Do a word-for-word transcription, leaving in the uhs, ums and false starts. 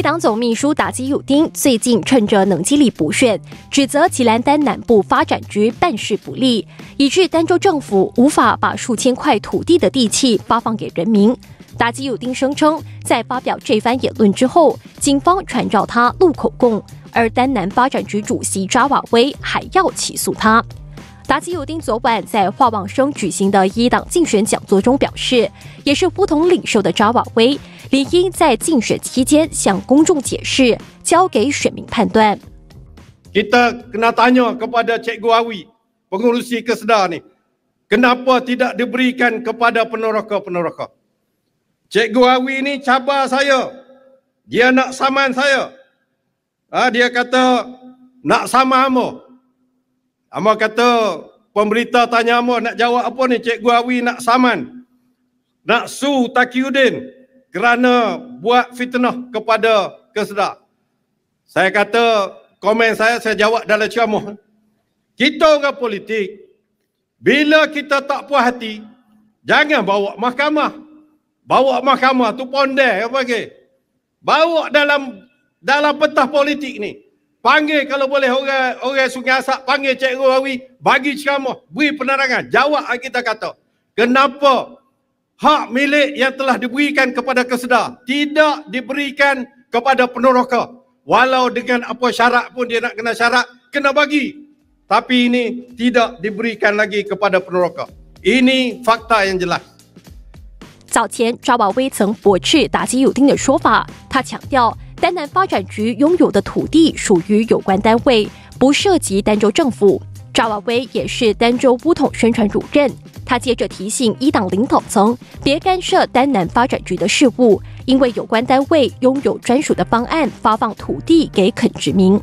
一党总秘书达基尤丁最近趁着冷机里补选，指责吉兰丹南部发展局办事不力，以致丹州政府无法把数千块土地的地契发放给人民。达基尤丁声称，在发表这番言论之后，警方传召他录口供，而丹南发展局主席扎瓦威还要起诉他。 达基尤丁昨晚在化望生举行的一党竞选讲座中表示，也是呼统领袖的扎瓦威理应在竞选期间向公众解释，交给选民判断。Kita kena tanya kepada Cikgu Awi, pengurusi kesedah ni, kenapa tidak diberikan kepada peneroka-peneroka? Cikgu Awi ni cabar saya, dia nak saman saya, dia kata nak sama Amor. Amor kata, pemberita tanya Amor nak jawab apa ni, Cikgu Awi nak saman, nak su Takiuddin kerana buat fitnah kepada kesedah. Saya kata, komen saya, saya jawab dalam ceramah. Kita orang politik, bila kita tak puas hati, jangan bawa mahkamah. Bawa mahkamah tu pondek apa lagi. Bawa dalam dalam petah politik ni. Panggil kalau boleh orang orang Sungai Asap, panggil Cikgu Awi, bagi ceramah, beri penerangan, jawab kita kata. Kenapa hak milik yang telah diberikan kepada kesedah tidak diberikan kepada peneroka? Walau dengan apa syarat pun dia nak kena syarat, kena bagi. Tapi ini tidak diberikan lagi kepada peneroka. Ini fakta yang jelas. 早前，扎瓦威曾驳斥达基尤丁的说法，他强调， 丹南发展局拥有的土地属于有关单位，不涉及丹州政府。扎瓦威也是丹州乌统宣传主任，他接着提醒一党领导层别干涉丹南发展局的事务，因为有关单位拥有专属的方案发放土地给垦殖民。